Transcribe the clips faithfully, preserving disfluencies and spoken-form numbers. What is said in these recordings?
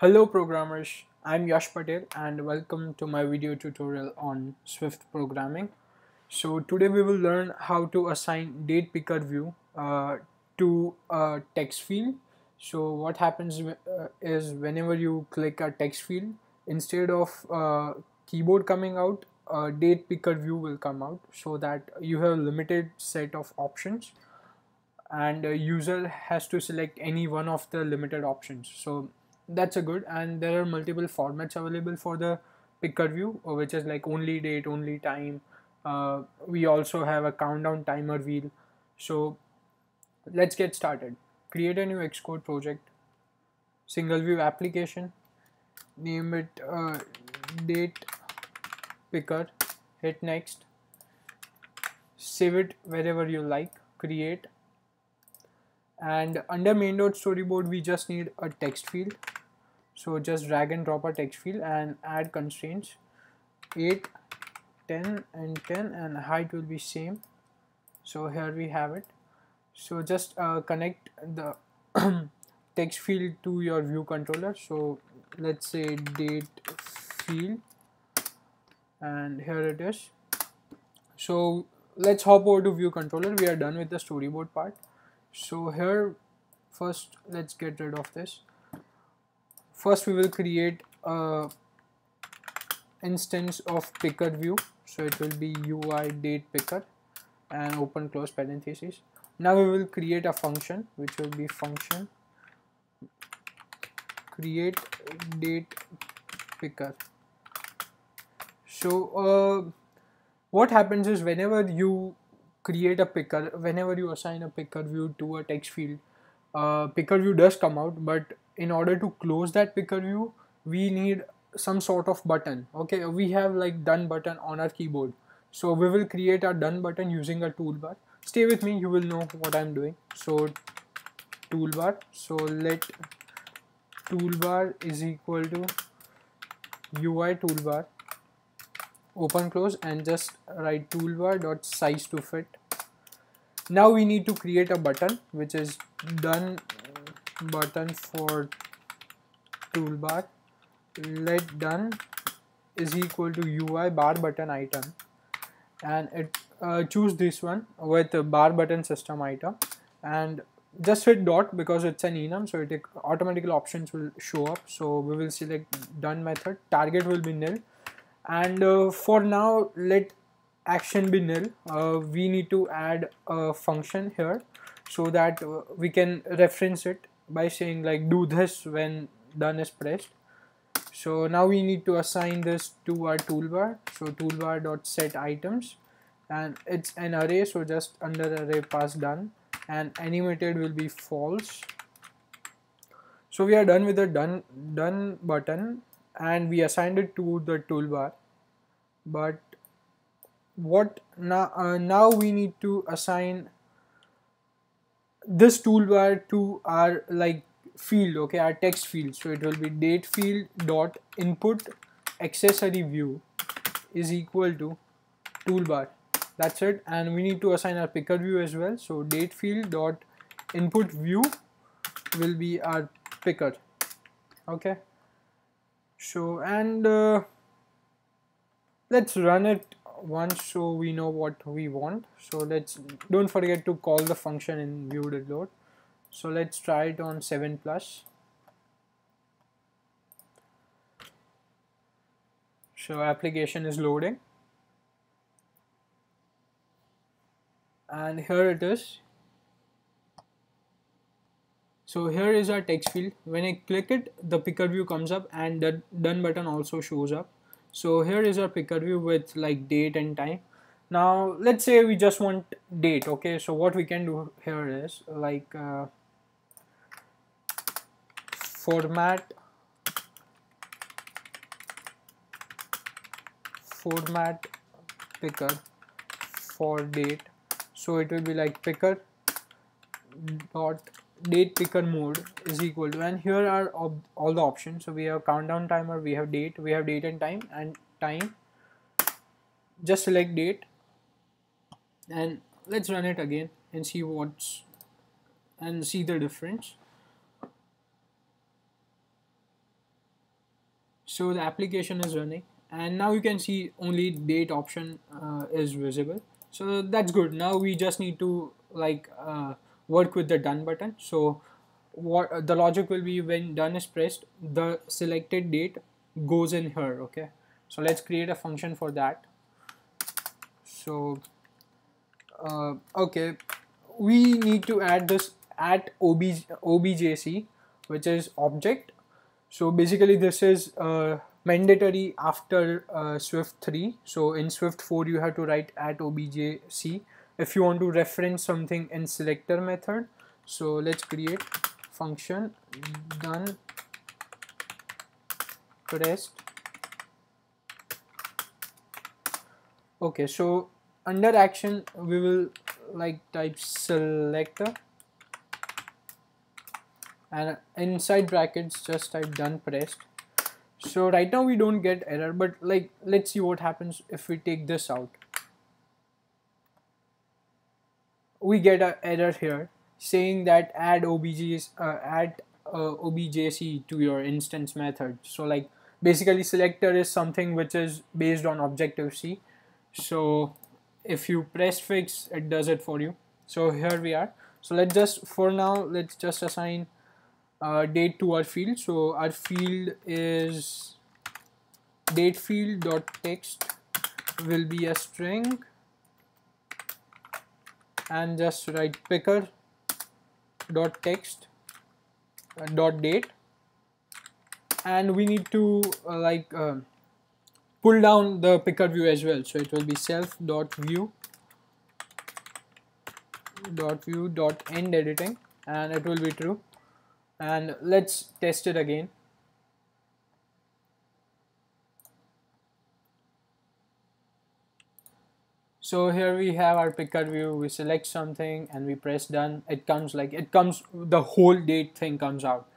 Hello programmers, I'm Yash Patel and welcome to my video tutorial on Swift programming. So today we will learn how to assign datePicker view uh, to a text field. So what happens uh, is whenever you click a text field, instead of uh, keyboard coming out, a datePicker view will come out so that you have a limited set of options and a user has to select any one of the limited options. So that's a good, and there are multiple formats available for the picker view, which is like only date, only time. Uh, we also have a countdown timer wheel. So let's get started. Create a new Xcode project, single view application, name it uh, date picker, hit next, save it wherever you like, create, and under main.storyboard we just need a text field. So just drag and drop a text field and add constraints, eight, ten and ten, and height will be same. So here we have it. So just uh, connect the text field to your view controller. So let's say date field, and here it is. So let's hop over to view controller. We are done with the storyboard part. So here first let's get rid of this. First we will create a instance of picker view, so it will be UIDatePicker and open close parentheses. Now we will create a function which will be function create datePicker. So uh, what happens is whenever you create a picker, whenever you assign a picker view to a text field, uh, picker view does come out, but in order to close that picker view we need some sort of button. Okay, we have like done button on our keyboard, so we will create a done button using a toolbar. Stay with me, you will know what I'm doing. So toolbar, so let toolbar is equal to UIToolbar, open close, and just write toolbar dot size to fit. Now we need to create a button which is done button for toolbar, let done is equal to U I bar button item, and it uh, choose this one with a bar button system item, and just hit dot because it's an enum, so it automatical options will show up. So we will select done method, target will be nil, and uh, for now let action be nil. Uh, we need to add a function here so that uh, we can reference it by saying like do this when done is pressed. So now we need to assign this to our toolbar. So toolbar dot set items, and it's an array, so just under array pass done, and animated will be false. So we are done with the done done button and we assigned it to the toolbar, but what now uh, now we need to assign this toolbar to our like field, okay, our text field. So it will be date field dot input accessory view is equal to toolbar, that's it. And we need to assign our picker view as well, so date field dot input view will be our picker. Okay, so and uh, let's run it once so we know what we want. So let's don't forget to call the function in viewDidLoad. So let's try it on seven plus. So application is loading, and here it is. So here is our text field. When I click it, the picker view comes up and the done button also shows up. So here is our picker view with like date and time. Now let's say we just want date. Okay, so what we can do here is like uh, format format picker for date. So it will be like picker dot date picker mode is equal to, and here are all the options. So we have countdown timer, we have date, we have date and time, and time just select date, and let's run it again and see what's and see the difference. So the application is running, and now you can see only date option uh, is visible. So that's good. Now we just need to like uh, work with the done button. So what uh, the logic will be, when done is pressed, the selected date goes in here. Okay, so let's create a function for that. So uh, okay, we need to add this at obj, objc, which is object. So basically this is uh, mandatory after uh, Swift three. So in Swift four you have to write at objc if you want to reference something in selector method. So let's create function done pressed. Okay, so under action we will like type selector, and inside brackets just type done pressed. So right now we don't get error, but like let's see what happens if we take this out. We get an error here saying that add objs uh, add uh, objc to your instance method. So like basically selector is something which is based on Objective C. So if you press fix, it does it for you. So here we are. So let's just for now let's just assign Uh, date to our field. So our field is date field dot text will be a string, and just write picker dot text uh, dot date, and we need to uh, like uh, pull down the picker view as well. So it will be self dot view dot view dot end editing, and it will be true. And let's test it again. So here we have our picker view. We select something and we press done. It comes like it comes the whole date thing comes out.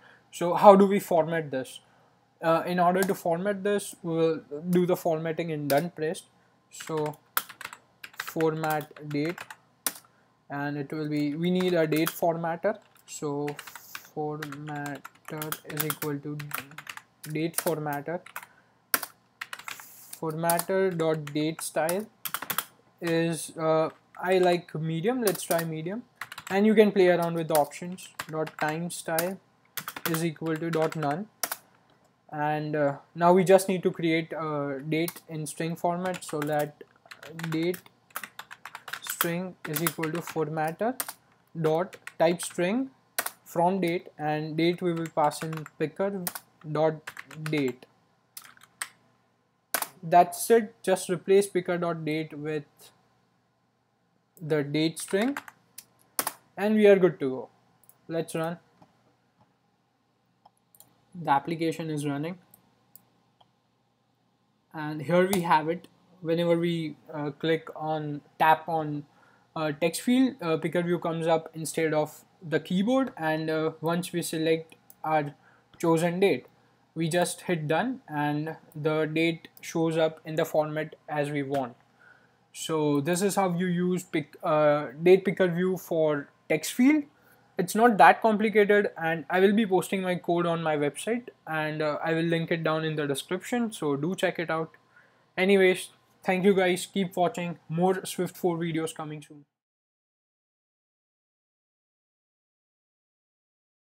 So how do we format this? Uh, in order to format this, we will do the formatting in done pressed. So format date, and it will be, we need a date formatter. So formatter is equal to date formatter. Formatter dot date style is uh, I like medium. Let's try medium, and you can play around with the options. Dot time style is equal to dot none, and uh, now we just need to create a date in string format. So that date string is equal to formatter dot type string from date, and date we will pass in picker dot date. That's it. Just replace picker dot date with the date string, and we are good to go. Let's run. The application is running, and here we have it. Whenever we uh, click on tap on Uh, text field, uh, picker view comes up instead of the keyboard, and uh, once we select our chosen date, we just hit done, and the date shows up in the format as we want. So this is how you use pick, uh, date picker view for text field. It's not that complicated, and I will be posting my code on my website, and uh, I will link it down in the description, so do check it out. Anyways, thank you guys, keep watching, more Swift four videos coming soon.